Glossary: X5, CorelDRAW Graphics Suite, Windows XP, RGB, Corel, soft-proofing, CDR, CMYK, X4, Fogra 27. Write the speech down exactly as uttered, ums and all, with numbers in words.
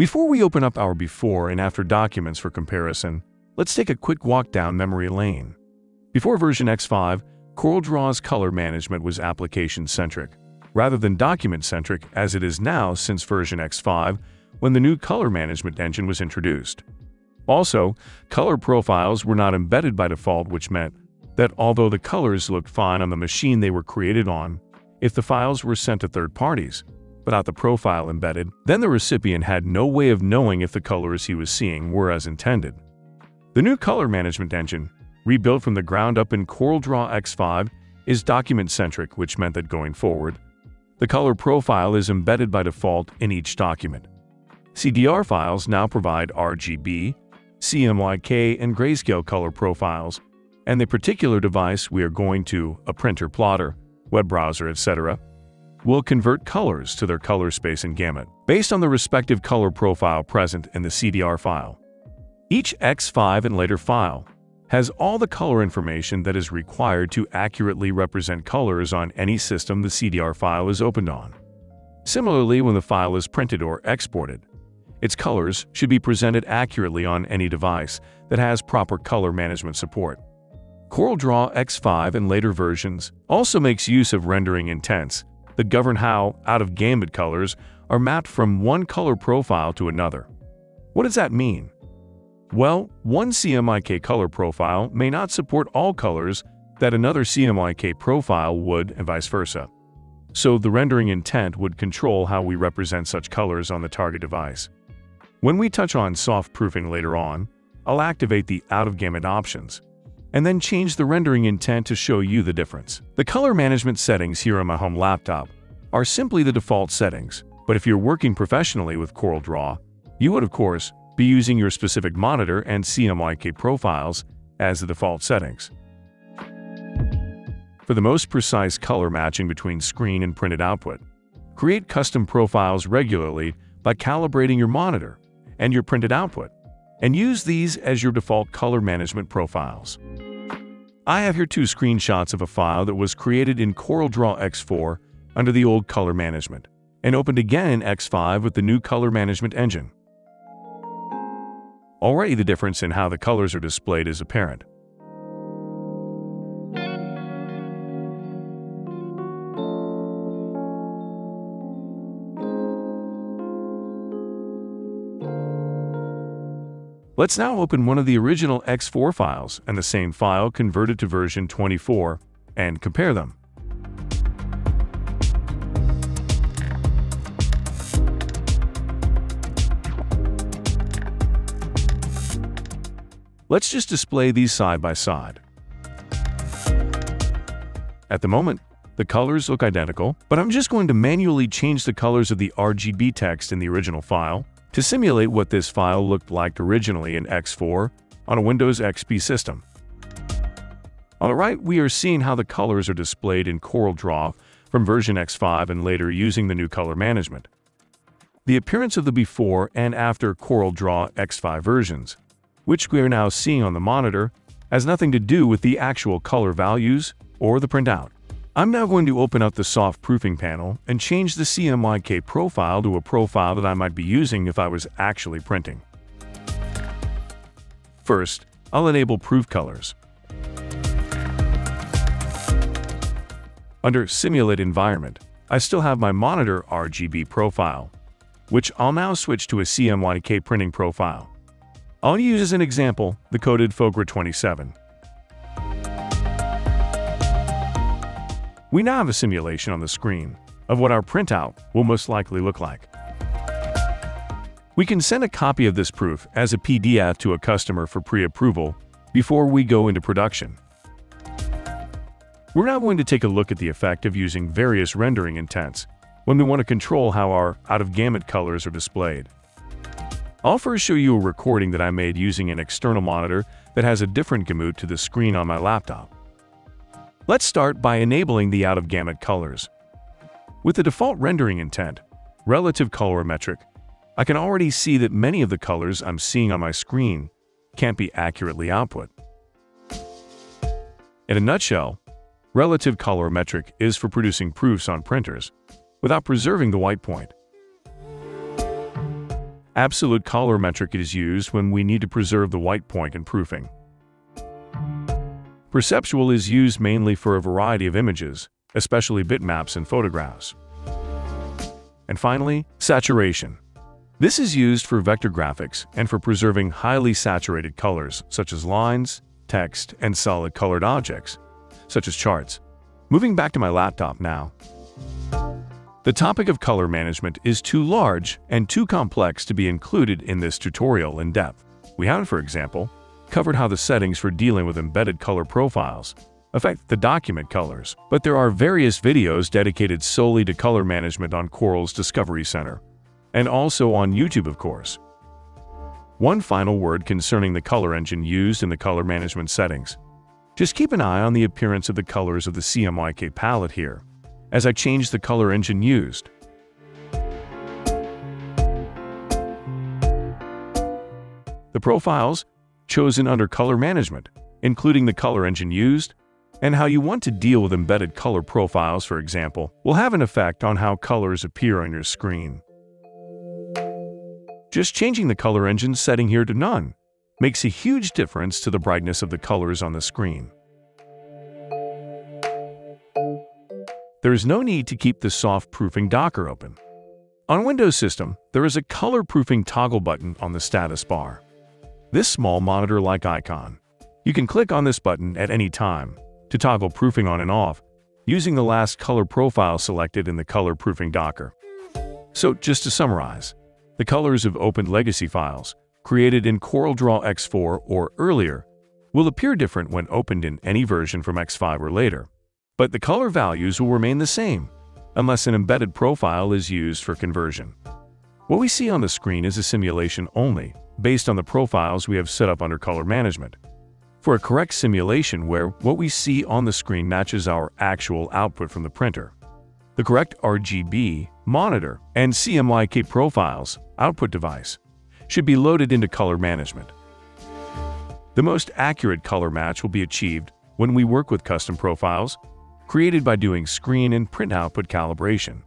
Before we open up our before and after documents for comparison, let's take a quick walk down memory lane. Before version X five, CorelDraw's color management was application-centric, rather than document-centric as it is now since version X five, when the new color management engine was introduced. Also, color profiles were not embedded by default, which meant that although the colors looked fine on the machine they were created on, if the files were sent to third parties, but not the profile embedded, then the recipient had no way of knowing if the colors he was seeing were as intended. The new color management engine, rebuilt from the ground up in CorelDRAW X five, is document-centric, which meant that going forward, the color profile is embedded by default in each document. C D R files now provide R G B, C M Y K, and grayscale color profiles, and the particular device we are going to, a printer, plotter, web browser, et cetera, will convert colors to their color space and gamut, based on the respective color profile present in the C D R file. Each X five and later file has all the color information that is required to accurately represent colors on any system the C D R file is opened on. Similarly, when the file is printed or exported, its colors should be presented accurately on any device that has proper color management support. CorelDRAW X five and later versions also makes use of rendering intents that govern how out-of-gamut colors are mapped from one color profile to another. What does that mean? Well, one C M Y K color profile may not support all colors that another C M Y K profile would, and vice versa. So the rendering intent would control how we represent such colors on the target device. When we touch on soft proofing later on, I'll activate the out-of-gamut options, and then change the rendering intent to show you the difference. The color management settings here on my home laptop are simply the default settings, but if you're working professionally with CorelDRAW, you would of course be using your specific monitor and C M Y K profiles as the default settings. For the most precise color matching between screen and printed output, create custom profiles regularly by calibrating your monitor and your printed output, and use these as your default color management profiles. I have here two screenshots of a file that was created in CorelDRAW X four under the old color management, and opened again in X five with the new color management engine. Already the difference in how the colors are displayed is apparent. Let's now open one of the original X four files and the same file converted to version twenty-four and compare them. Let's just display these side by side. At the moment, the colors look identical, but I'm just going to manually change the colors of the R G B text in the original file to simulate what this file looked like originally in X four on a Windows X P system. On the right, we are seeing how the colors are displayed in CorelDRAW from version X five and later using the new color management. The appearance of the before and after CorelDRAW X five versions, which we are now seeing on the monitor, has nothing to do with the actual color values or the printout. I'm now going to open up the soft proofing panel and change the C M Y K profile to a profile that I might be using if I was actually printing. First, I'll enable Proof Colors. Under Simulate Environment, I still have my monitor R G B profile, which I'll now switch to a C M Y K printing profile. I'll use as an example the coded Fogra twenty-seven. We now have a simulation on the screen of what our printout will most likely look like. We can send a copy of this proof as a P D F to a customer for pre-approval before we go into production. We're now going to take a look at the effect of using various rendering intents when we want to control how our out-of-gamut colors are displayed. I'll first show you a recording that I made using an external monitor that has a different gamut to the screen on my laptop. Let's start by enabling the out-of-gamut colors. With the default rendering intent, relative colorimetric, I can already see that many of the colors I'm seeing on my screen can't be accurately output. In a nutshell, relative colorimetric is for producing proofs on printers without preserving the white point. Absolute color metric is used when we need to preserve the white point in proofing. Perceptual is used mainly for a variety of images, especially bitmaps and photographs. And finally, saturation. This is used for vector graphics and for preserving highly saturated colors such as lines, text, and solid colored objects, such as charts. Moving back to my laptop now. The topic of color management is too large and too complex to be included in this tutorial in depth. We haven't, for example, covered how the settings for dealing with embedded color profiles affect the document colors, but there are various videos dedicated solely to color management on Corel's Discovery Center, and also on YouTube, of course. One final word concerning the color engine used in the color management settings. Just keep an eye on the appearance of the colors of the C M Y K palette here, as I change the color engine used. The profiles chosen under color management, including the color engine used, and how you want to deal with embedded color profiles, for example, will have an effect on how colors appear on your screen. Just changing the color engine setting here to none makes a huge difference to the brightness of the colors on the screen. There is no need to keep the soft proofing docker open. On Windows system, there is a color proofing toggle button on the status bar. This small monitor-like icon. You can click on this button at any time to toggle proofing on and off using the last color profile selected in the color proofing docker. So just to summarize, the colors of opened legacy files created in CorelDRAW X four or earlier will appear different when opened in any version from X five or later. But the color values will remain the same, unless an embedded profile is used for conversion. What we see on the screen is a simulation only, based on the profiles we have set up under color management. For a correct simulation where what we see on the screen matches our actual output from the printer, the correct R G B, monitor, and C M Y K profiles, output device, should be loaded into color management. The most accurate color match will be achieved when we work with custom profiles, created by doing screen and print output calibration.